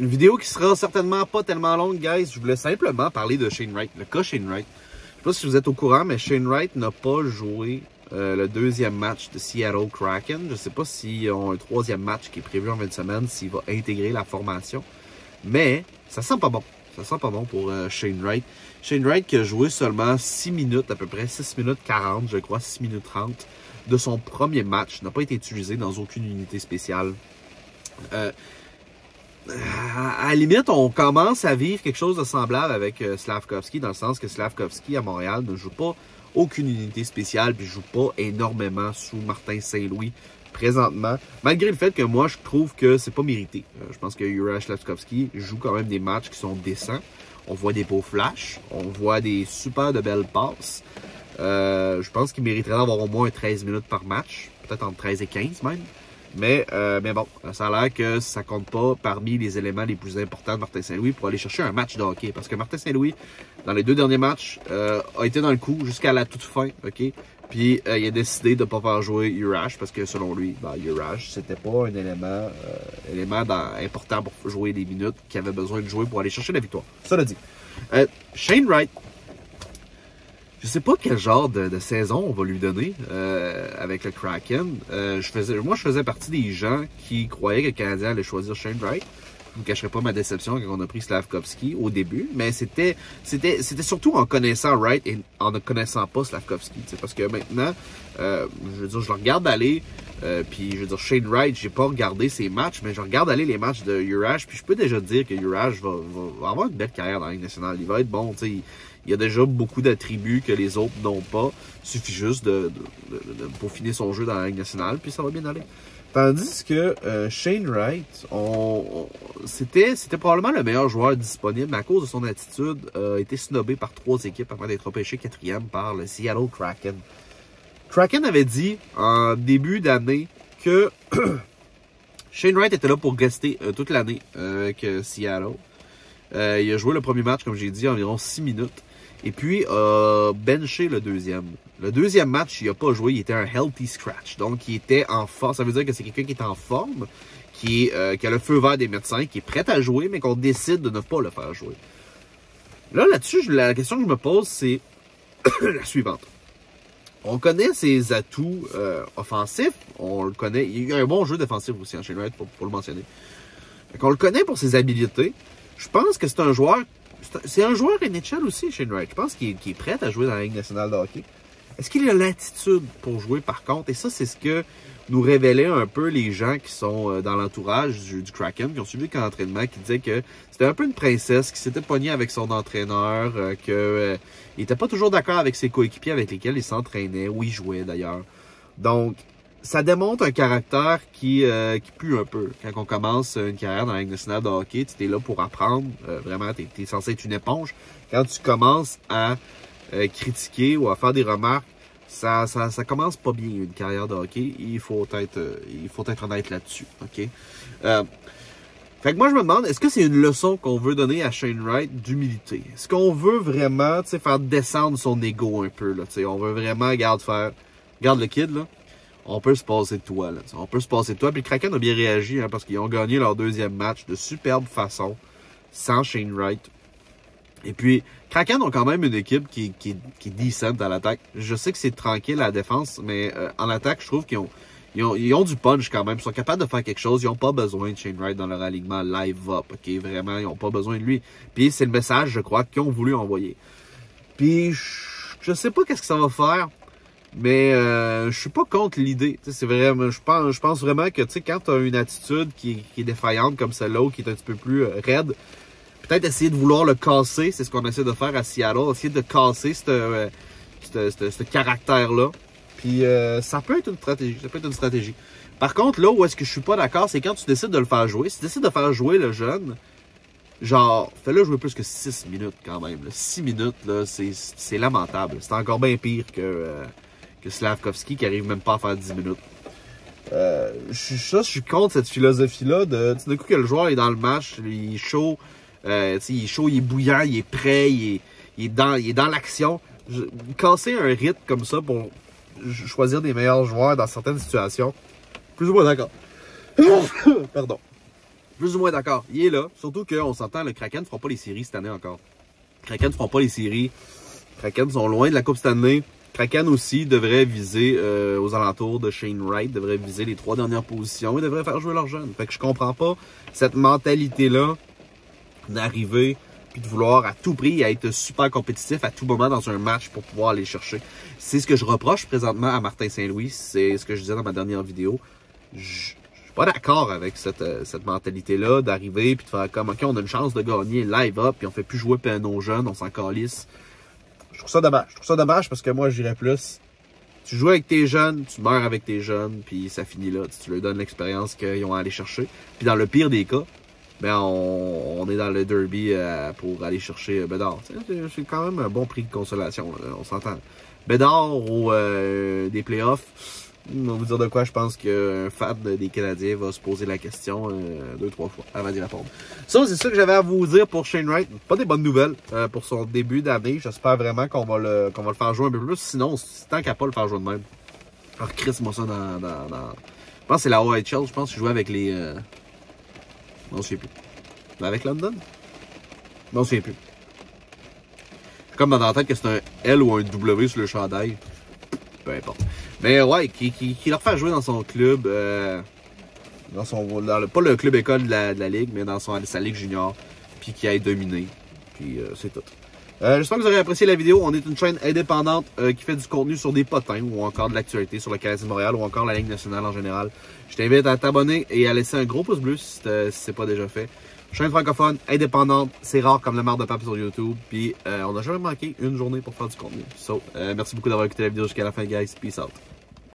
Une vidéo qui sera certainement pas tellement longue, guys. Je voulais simplement parler de Shane Wright, le cas Shane Wright. Je sais pas si vous êtes au courant, mais Shane Wright n'a pas joué le deuxième match de Seattle Kraken. Je sais pas s'ils ont un troisième match qui est prévu en 20 semaines, s'il va intégrer la formation. Mais ça sent pas bon. Ça sent pas bon pour Shane Wright. Shane Wright qui a joué seulement 6 minutes, à peu près 6 minutes 40, je crois, 6 minutes 30 de son premier match. N'a pas été utilisé dans aucune unité spéciale. À la limite, on commence à vivre quelque chose de semblable avec Slafkovský, dans le sens que Slafkovský à Montréal ne joue pas aucune unité spéciale, puis ne joue pas énormément sous Martin Saint-Louis présentement, malgré le fait que moi, je trouve que c'est pas mérité. Je pense que Juraj Slafkovský joue quand même des matchs qui sont décents. On voit des beaux flashs, on voit des super de belles passes. Je pense qu'il mériterait d'avoir au moins 13 minutes par match, peut-être entre 13 et 15 même. Mais bon, ça a l'air que ça compte pas parmi les éléments les plus importants de Martin Saint-Louis pour aller chercher un match de hockey. Parce que Martin Saint-Louis, dans les deux derniers matchs, a été dans le coup jusqu'à la toute fin, ok? Puis il a décidé de ne pas faire jouer Juraj parce que selon lui, ben, Juraj, c'était pas un élément, important pour jouer les minutes qu'il avait besoin de jouer pour aller chercher la victoire. Ça l'a dit. Shane Wright. Je sais pas quel genre de saison on va lui donner avec le Kraken. Moi, je faisais partie des gens qui croyaient que le Canadien allait choisir Shane Wright. Je ne vous cacherai pas ma déception quand on a pris Slafkovský au début, mais c'était surtout en connaissant Wright et en ne connaissant pas Slafkovský. Parce que maintenant, je veux dire, je le regarde aller, puis je veux dire, Shane Wright, j'ai pas regardé ses matchs, mais je regarde aller les matchs de Juraj, puis je peux déjà dire que Juraj va avoir une belle carrière dans la Ligue nationale. Il va être bon, tu sais. Il y a déjà beaucoup d'attributs que les autres n'ont pas. Il suffit juste de peaufiner son jeu dans la Ligue nationale, puis ça va bien aller. Tandis que Shane Wright, c'était probablement le meilleur joueur disponible, mais à cause de son attitude, a été snobé par 3 équipes avant d'être repêché 4e par le Seattle Kraken. Kraken avait dit en début d'année que Shane Wright était là pour rester toute l'année avec Seattle. Il a joué le premier match, comme j'ai dit, environ 6 minutes. Et puis, benché le deuxième. Le deuxième match, il n'a pas joué, il était un healthy scratch. Donc, il était en forme. Ça veut dire que c'est quelqu'un qui est en forme, qui a le feu vert des médecins, qui est prêt à jouer, mais qu'on décide de ne pas le faire jouer. Là-dessus, la question que je me pose, c'est la suivante. On connaît ses atouts offensifs. On le connaît. Il y a un bon jeu défensif aussi, hein, chez Wright, pour le mentionner. On le connaît pour ses habiletés. Je pense que c'est un joueur... C'est un joueur NHL aussi, Shane Wright. Je pense qu'il est prêt à jouer dans la Ligue nationale de hockey. Est-ce qu'il a l'attitude pour jouer, par contre? Et ça, c'est ce que nous révélaient un peu les gens qui sont dans l'entourage du Kraken, qui ont suivi qu'un entraînement, qui disaient que c'était un peu une princesse, qui s'était pognée avec son entraîneur, qu'il n'était pas toujours d'accord avec ses coéquipiers avec lesquels il s'entraînait, ou il jouait d'ailleurs. Donc, ça démontre un caractère qui pue un peu. Quand on commence une carrière dans la Ligue nationale de hockey, tu es là pour apprendre. Vraiment, tu es censé être une éponge. Quand tu commences à critiquer ou à faire des remarques, ça commence pas bien une carrière de hockey. Il faut être honnête là-dessus. Okay? Fait que moi, je me demande, est-ce que c'est une leçon qu'on veut donner à Shane Wright d'humilité? Est-ce qu'on veut vraiment faire descendre son ego un peu? Là, on veut vraiment, regarde le kid, là. On peut se passer de toi, là. On peut se passer de toi. Puis le Kraken a bien réagi, hein, parce qu'ils ont gagné leur deuxième match de superbe façon, sans Shane Wright. Et puis, Kraken ont quand même une équipe qui est decent à l'attaque. Je sais que c'est tranquille à la défense, mais en attaque, je trouve qu'ils ont du punch quand même. Ils sont capables de faire quelque chose. Ils n'ont pas besoin de Shane Wright dans leur alignement live-up. Okay? Vraiment, ils n'ont pas besoin de lui. Puis c'est le message, je crois, qu'ils ont voulu envoyer. Puis, je sais pas qu'est-ce que ça va faire. Mais je suis pas contre l'idée. C'est vraiment, je pense vraiment que quand tu as une attitude qui est défaillante comme celle-là, qui est un petit peu plus raide, peut-être essayer de vouloir le casser, c'est ce qu'on essaie de faire à Seattle, essayer de casser ce caractère-là. Puis ça peut être une stratégie. Par contre, là où est-ce que je suis pas d'accord, c'est quand tu décides de le faire jouer. Si tu décides de faire jouer le jeune, genre, fais-le jouer plus que 6 minutes quand même. 6 minutes, là, c'est lamentable. C'est encore bien pire que Slafkovský qui arrive même pas à faire 10 minutes. Je suis contre cette philosophie-là de coup que le joueur est dans le match, il est chaud, il est bouillant, il est prêt, il est dans l'action. Casser un rythme comme ça pour choisir des meilleurs joueurs dans certaines situations, plus ou moins d'accord. Pardon. plus ou moins d'accord. Il est là. Surtout qu'on s'entend, le Kraken ne fera pas les séries cette année encore. Kraken ne fera pas les séries. Kraken sont loin de la Coupe Stanley. Kraken aussi devrait viser aux alentours de Shane Wright, devrait viser les 3 dernières positions et devrait faire jouer leurs jeunes. Fait que je comprends pas cette mentalité-là d'arriver puis de vouloir à tout prix être super compétitif à tout moment dans un match pour pouvoir aller chercher. C'est ce que je reproche présentement à Martin Saint-Louis. C'est ce que je disais dans ma dernière vidéo. Pas d'accord avec cette mentalité-là d'arriver puis de faire comme OK, on a une chance de gagner live up puis on fait plus jouer nos jeunes, on s'en calisse. Je trouve ça dommage. Je trouve ça dommage parce que moi, j'irais plus. Tu joues avec tes jeunes, tu meurs avec tes jeunes, puis ça finit là. Tu leur donnes l'expérience qu'ils ont à aller chercher. Puis dans le pire des cas, ben on est dans le derby pour aller chercher Bédard. C'est quand même un bon prix de consolation, là, on s'entend. Bédard ou des playoffs. On va vous dire de quoi je pense qu'un fan des Canadiens va se poser la question 2-3 fois avant d'y répondre. Ça, c'est ça que j'avais à vous dire pour Shane Wright. Pas des bonnes nouvelles pour son début d'année. J'espère vraiment qu'on va le faire jouer un peu plus. Sinon, tant qu'à pas le faire jouer de même. Alors, Chris, moi, ça dans... Je pense que c'est la OHL. Je pense qu'il jouait avec les... Non, je sais plus. Avec London? Non, je sais plus. Je suis comme dans la tête que c'est un L ou un W sur le chandail. Peu importe. Mais ouais, qui leur fait jouer dans son club, pas le club école de la ligue, mais dans sa ligue junior, puis qui aille dominer, puis c'est tout. J'espère que vous aurez apprécié la vidéo. On est une chaîne indépendante qui fait du contenu sur des potins ou encore de l'actualité sur le Canadien de Montréal ou encore la Ligue nationale en général. Je t'invite à t'abonner et à laisser un gros pouce bleu si c'est pas déjà fait. Chaîne francophone, indépendante, c'est rare comme la marde de pape sur YouTube. Puis on n'a jamais manqué une journée pour faire du contenu. So, merci beaucoup d'avoir écouté la vidéo jusqu'à la fin, guys. Peace out.